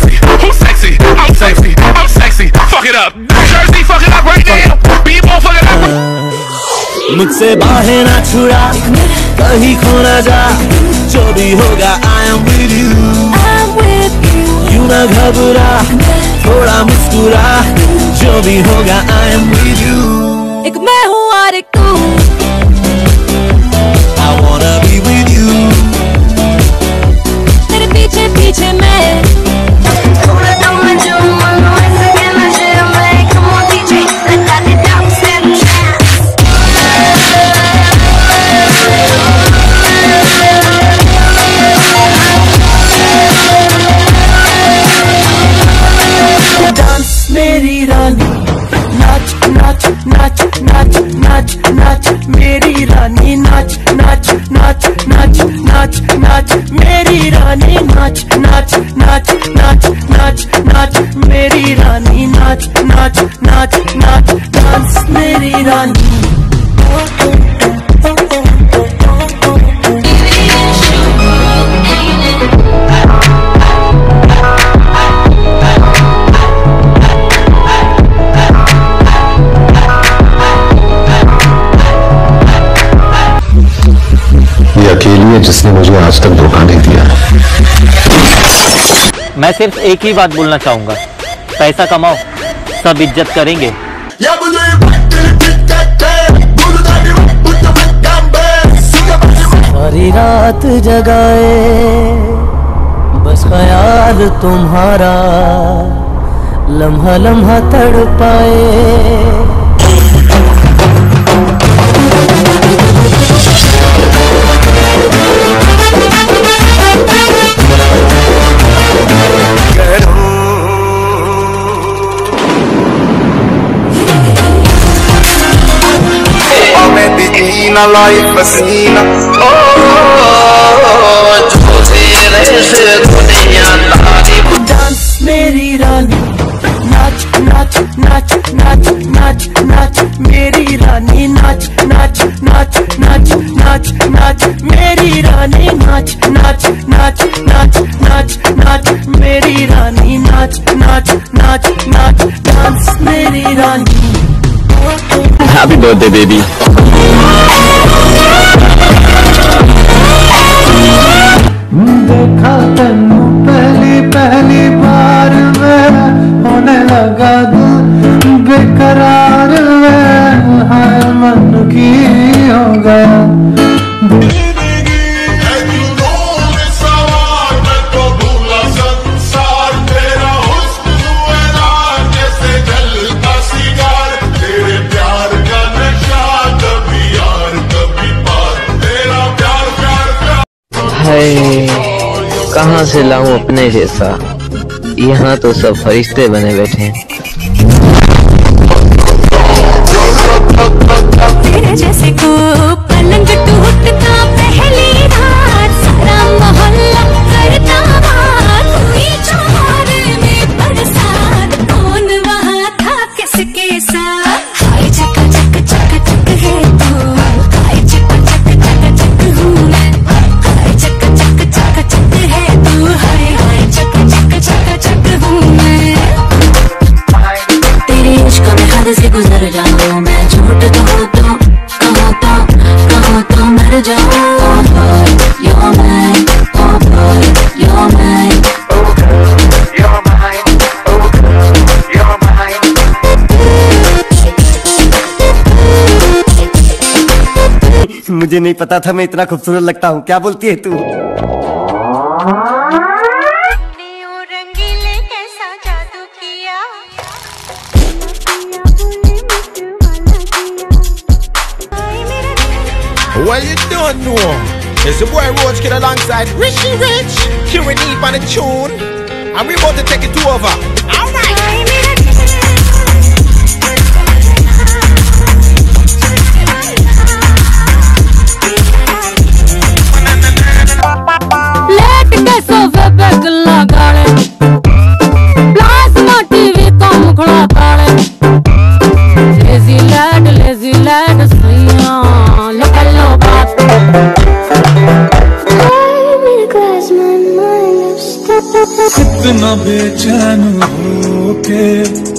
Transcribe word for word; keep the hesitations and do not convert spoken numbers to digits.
sexy, who's sexy, I'm sexy, I'm sexy, fuck it up, New Jersey, fuck it up right now, people fuck it up. मुझसे बाहें ना छुड़ा, कहीं खो ना जा, जो भी होगा I am with you, I'm with you, यूँ ना घबरा, थोड़ा मुस्कुरा, जो भी होगा I am with you. एक मैं हूँ और एक तू, I wanna be with you, तेरे पीछे पीछे मैं. जिसने मुझे आज तक धोखा नहीं दिया. मैं सिर्फ एक ही बात बोलना चाहूंगा, पैसा कमाओ, सब इज्जत करेंगे. सारी रात जगाए बस ख्याल तुम्हारा, लम्हा लम्हा तड़पाए. Life Hasina, oh, oh, oh, oh, dance, meri rani, nach, nach, nach, nach, nach, nach, meri rani, nach, nach, nach, nach, nach, nach, meri rani, nach, nach, nach, nach, nach, nach, meri rani, nach, nach, nach, nach, dance, meri rani. Happy birthday, baby. देखा तेनू पहली पहली बार में, होने लगा दिल बेकरार में, हाय मन की हो गया. कहाँ से लाऊं अपने जैसा, यहाँ तो सब फरिश्ते बने बैठे हैं. तेरे जैसे को पलंग टूटता पहली रात, सारा मोहल्ला करता बात, कोई चार में बरसात, कौन वहाँ था किसके साथ. हाय चक चक चक चक है तू, हाय चक चक चक चक हूँ मैं, हाय चक चक चक चक है तू, हाय हाय चक चक चक चक हूँ मैं. तेरे इश्क में हद से गुजर जाऊँ मैं, झूठ तो हो तो कहो तो कहो तो मर जाऊँ. You're mine, oh boy, you're mine, oh girl, you're mine, oh girl, you're mine. मुझे नहीं पता था मैं इतना खूबसूरत लगता हूँ. क्या बोलती है तू? Well, you don't know, it's the boy Roach Kid alongside Richie Rich, Kieran Eve on the tune, and we're about to take it to over. Alright! Let the sofa back laga le, plasma T V ko mukhla kaale, lazy lad, lazy lad, sliya. Time will cross my mind, I'm stuck. इतना बेचैन हो के